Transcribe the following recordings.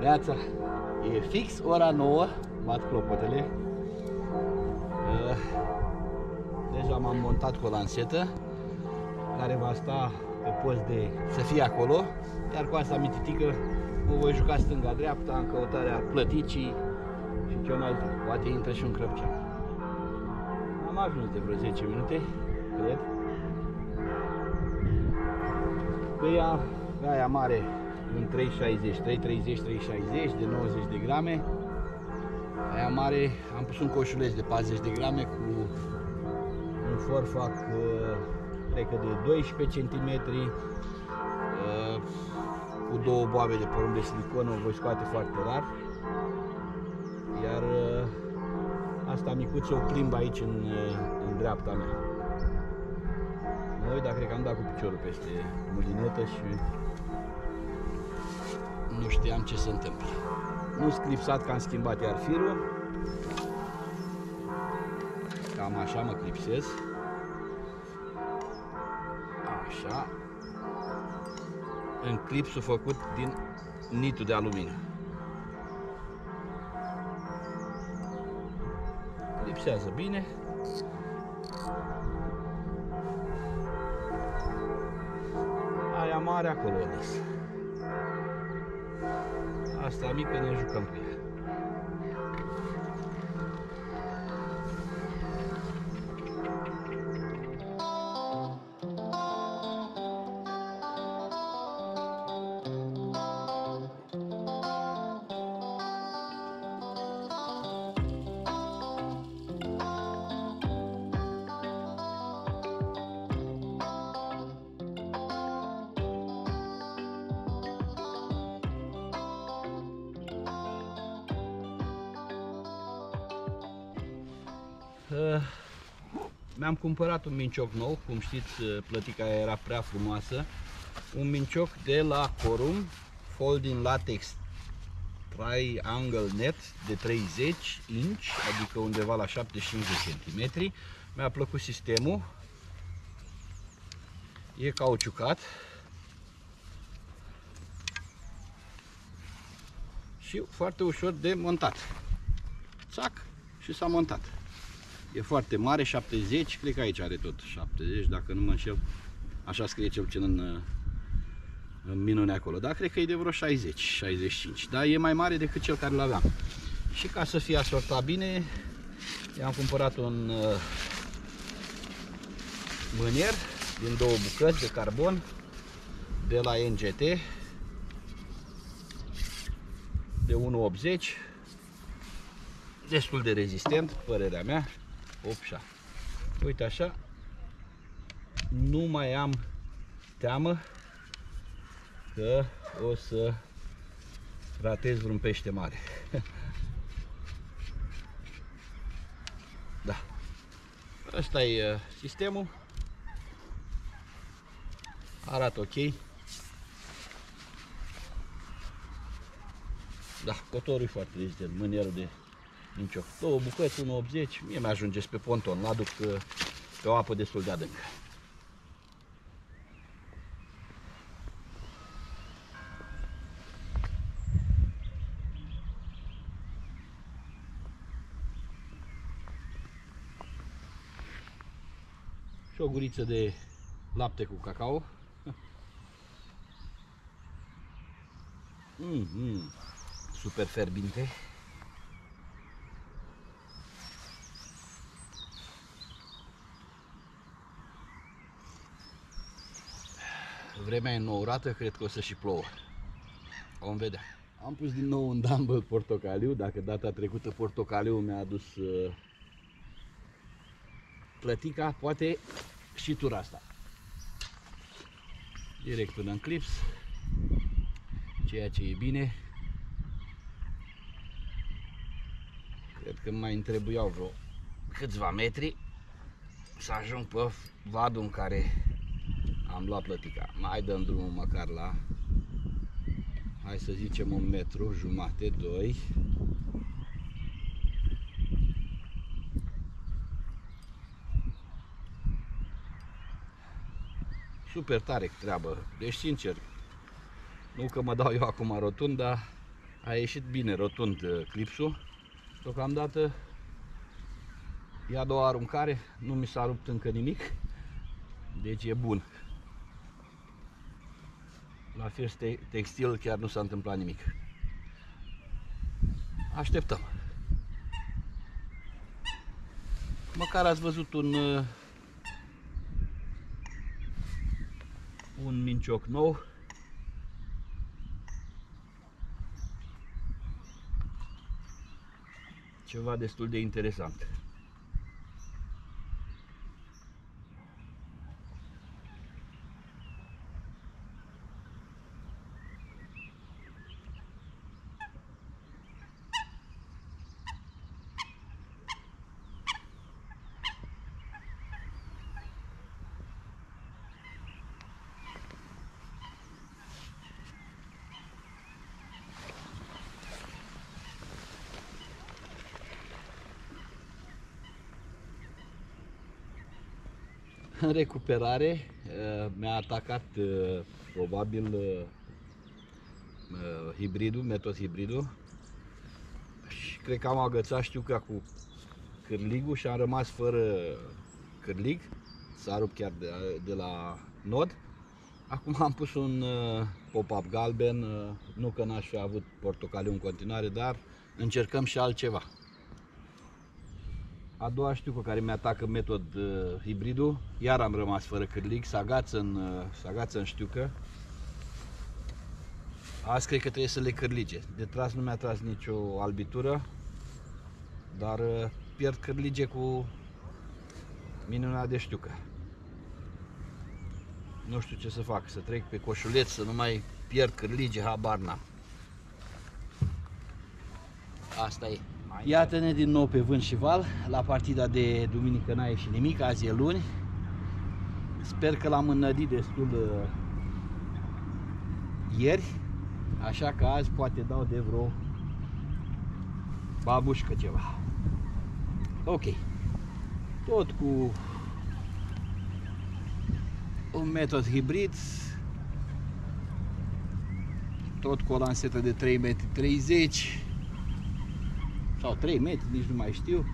Neața, e fix ora 9, bat clopotele. Deja m-am montat cu o lansetă care va sta pe post de să fie acolo, iar cu asta mititică o voi juca stânga-dreapta în căutarea plăticii și cealaltă, poate intră și un crăpcean. Am ajuns de vreo 10 minute, cred. Pe ea, aia mare, în 360, 330, 360 de 90 de grame. Aia mare, am pus un coșuleț de 40 de grame cu un forfac cred că de 12 cm cu două boabe de porumb de silicon, o voi scoate foarte rar. Iar asta micuță o plimb aici în dreapta mea. Mă uit, dar cred că am dat cu piciorul peste mulinetă și nu știam ce se întâmplă. Nu-s clipsat că am schimbat iar firul. Cam așa mă clipsez. Așa. În clipsul făcut din nitul de aluminiu. Clipsează bine. Aia mare acolo o las. Asta mică ne jucăm cu ea. Mi-am cumpărat un mincioc nou, cum știți, plătica era prea frumoasă. Un mincioc de la Corum Folding Latex Triangle Net de 30 inch, adică undeva la 75 cm. Mi-a plăcut sistemul. E cauciucat. Și foarte ușor de montat. Țac și s-a montat. E foarte mare, 70, cred că aici are tot 70, dacă nu mă înșel, așa scrie cel puțin în minune acolo, dar cred că e de vreo 60, 65, dar e mai mare decât cel care l-aveam. Și ca să fie asortat bine, i-am cumpărat un mânier din două bucăți de carbon de la NGT de 1,80, destul de rezistent, părerea mea. 8-a. Uite așa, nu mai am teamă că o să ratez vreun pește mare. Da. Asta e sistemul. Arată ok. Da, cotorul e foarte rezistent, mânierul de nicio. Două bucăți, 1,80, mie mi-ajunge pe ponton, l-aduc pe o apă destul de adâncă. Și o guriță de lapte cu cacao. Super fierbinte. Vremea e înnourată, cred că o să și plouă. Vom vedea. Am pus din nou un dumbbell portocaliu, dacă data trecută portocaliu mi-a adus plătica, poate și tura asta. Direct până în clips, ceea ce e bine. Cred că mai trebuiau vreo câțiva metri să ajung pe vadul în care am luat plătica. Mai dăm drumul măcar la, hai să zicem, 1,5 metru, 2. Super tare treabă. Deci, sincer, Nu că mă dau eu acum rotund, dar a ieșit bine rotund clipsul. Deocamdată e a doua aruncare, nu mi s-a rupt încă nimic, deci e bun. La fir textil chiar nu s-a întâmplat nimic. Așteptăm. Măcar ați văzut un mincioc nou. Ceva destul de interesant. În recuperare mi-a atacat probabil hibridul, metos hibridul, și cred că am agățat, știu că cu cârligul, și am rămas fără cârlig, s-a rupt chiar de la nod. Acum am pus un pop-up galben, nu că n-aș fi avut portocaliu în continuare, dar încercăm și altceva. A doua știu cu care mi-atacă metod hibridul, iar am rămas fără cârlig, s-agață în știucă. Azi cred că trebuie să le cârlige. De tras nu mi-a tras nicio albitură, dar pierd cârlige cu minunea de știucă. Nu știu ce să fac, să trec pe coșuleț, să nu mai pierd cârlige, habar n-am. Asta e. Iată-ne din nou pe vânt și val. La partida de duminică n-a ieșit nimic, azi e luni. Sper că l-am înnădit destul ieri, așa că azi poate dau de vreo babușcă ceva. Ok, tot cu un metod hibrid, tot cu o lansetă de 3,30 m sau 3 metri, nici nu mai știu,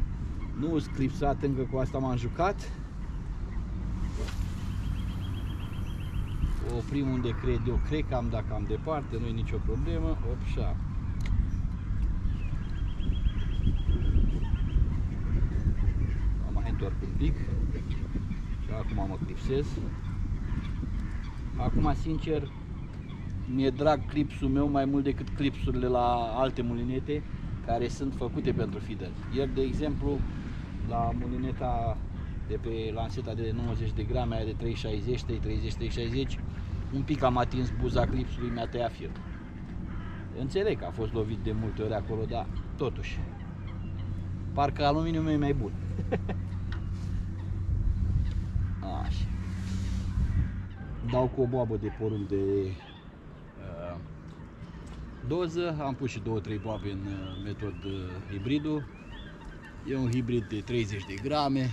nu sunt clipsat încă, cu asta m-am jucat. O oprim unde cred eu, cred că am, dacă am departe, nu e nicio problemă. Opșa. Am mai întorc un pic și acum mă clipsez. Acum, sincer, mi-e drag clipsul meu mai mult decât clipsurile la alte mulinete care sunt făcute pentru feeder. Ieri, de exemplu, la mulineta de pe lanseta de 90 de grame, aia de 360, 330, 360, un pic am atins buza clipsului, mi-a tăiat firul. Înțeleg că a fost lovit de multe ori acolo, dar totuși, parcă aluminiul meu e mai bun. Așa. Dau cu o boabă de porumb de doză, am pus și 2-3 boabe în metod hibridul. E un hibrid de 30 de grame.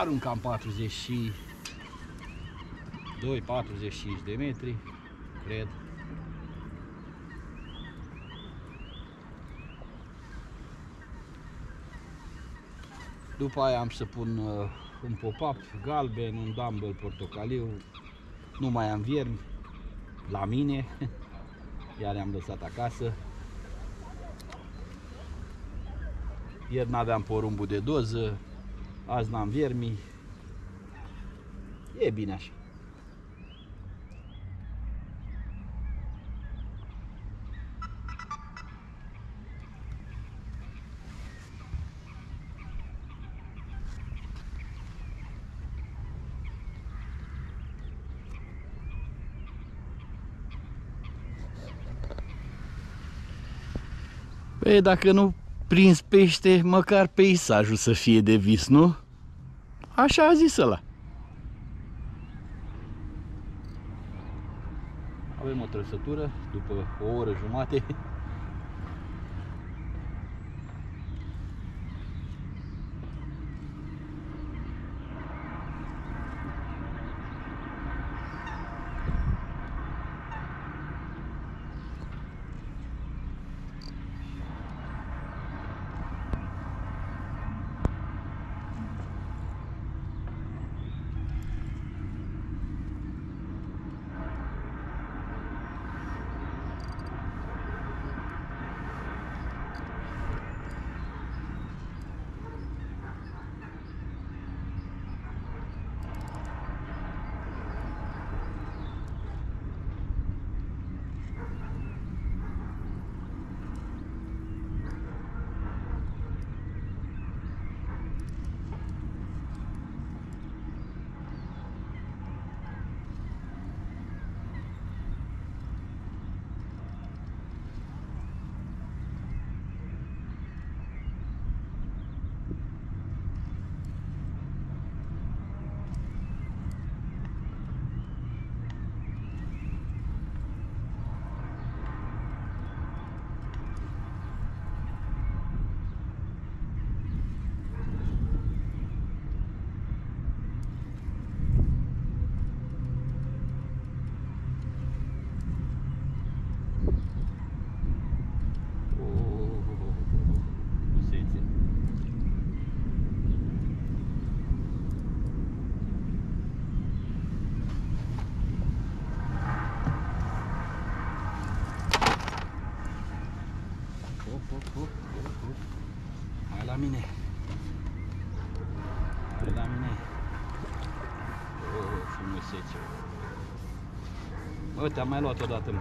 Aruncam 42-45 de metri, cred. După aia am să pun un pop-up galben, un dumbbell portocaliu. Nu mai am viermi la mine, iar am lăsat acasă. Ieri n-aveam porumbul de doză, azi n-am viermi. E bine așa. Păi, dacă nu prins pește, măcar peisajul să fie de vis, nu? Așa a zis ăla. Avem o trăsătură după o oră jumate. Hai la mine. Hai la mine. O, frumusețe. Bă, te-am mai luat odată, mă.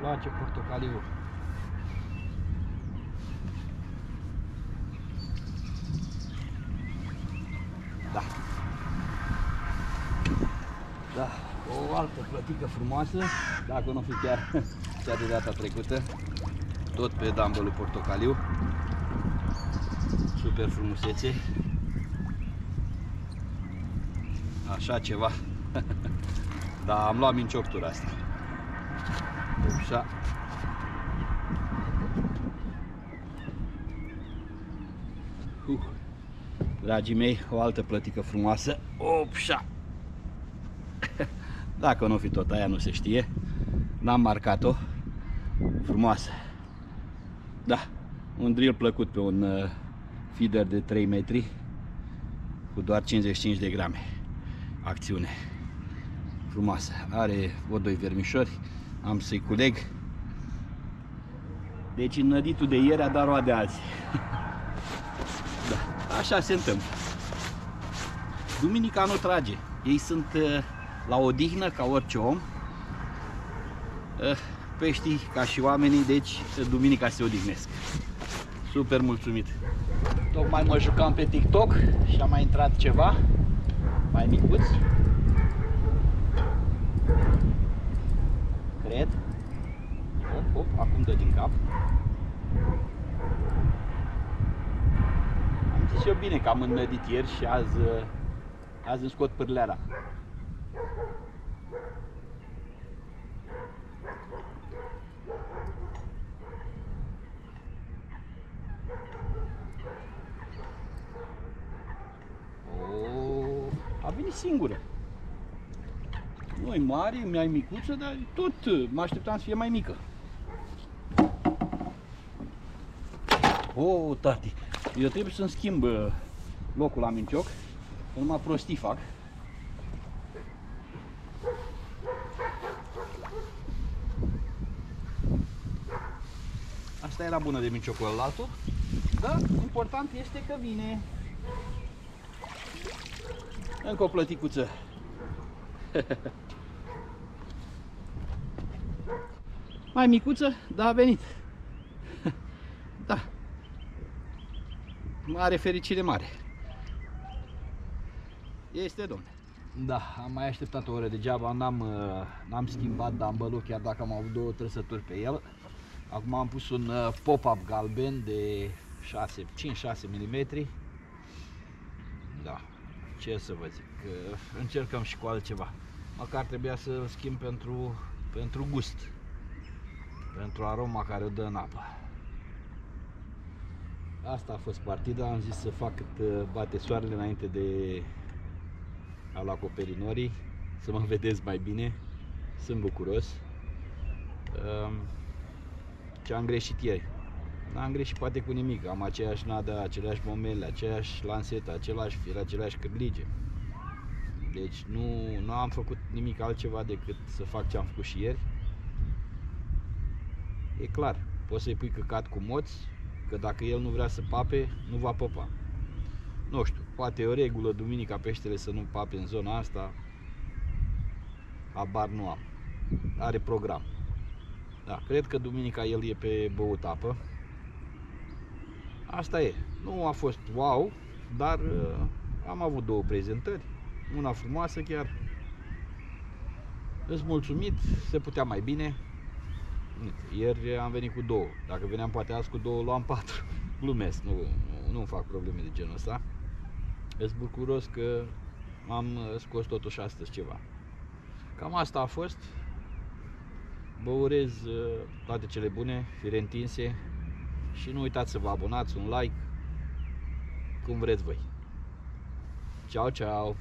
Place portocaliu. Da. Da, o altă plătică frumoasă, dacă nu fi chiar cea de data trecută, tot pe dambolul portocaliu. Super frumusețe. Așa ceva. Da, am luat mincioctura asta. Așa. Dragii mei, o altă plătică frumoasă. Opșa. Dacă nu fi tot aia, nu se știe. N-am marcat-o. Frumoasă. Da, un drill plăcut pe un feeder de 3 metri cu doar 55 de grame. Acțiune. Frumoasă. Are o doi vermișori. Am să-i culeg. Deci înăditul de ieri a dat roade azi. Da, așa se întâmplă. Duminica nu trage. Ei sunt la odihnă ca orice om. Peștii ca și oamenii, deci duminica se odihnesc. Super mulțumit. Tocmai mă jucam pe TikTok și a mai intrat ceva mai micuț. Cred. Hop, hop, acum dă din cap. Am zis și eu bine că am înnădit ieri și azi îmi scot pârleara. A venit singură. Nu e mare, mai micuță, dar tot mă așteptam să fie mai mică. O, tati, eu trebuie să-mi schimb locul la mincioc, că numai prostii fac. Asta era bună de minciocul ălălaltul, dar important este că vine. Încă o plăticuță. Mai micuță, dar a venit. Da. Mare fericire mare. Este, domne. Da, am mai așteptat o oră degeaba, n-am schimbat dumbbell-ul, chiar dacă am avut două trăsături pe el. Acum am pus un pop-up galben de 5-6 mm. Da. Ce să vă zic, încercăm și cu altceva. Măcar trebuia să schimb pentru gust, pentru aroma care o dă în apă. Asta a fost partida, am zis să fac cât bate soarele înainte de a lua coperinorii, să mă vedeți mai bine, sunt bucuros. Ce am greșit ieri? N-am greșit poate cu nimic, am aceeași nadă, aceleași bomele, aceeași lansetă, același fir, aceleași cârlige. Deci nu am făcut nimic altceva decât să fac ce am făcut și ieri. E clar, poți să-i pui căcat cu moți, că dacă el nu vrea să pape, nu va păpa. Nu știu, poate e o regulă, duminica peștele să nu pape în zona asta, habar nu am, are program. Da, cred că duminica el e pe băut apă. Asta e, nu a fost wow, dar am avut două prezentări, una frumoasă chiar. Îți mulțumit, se putea mai bine. Ieri am venit cu două, dacă veneam poate azi cu două, luam patru. Glumesc, nu fac probleme de genul ăsta. Îți bucuros că am scos totuși astăzi ceva. Cam asta a fost. Vă urez toate cele bune, fire întinse. Și nu uitați să vă abonați, un like, cum vreți voi. Ciao, ciao!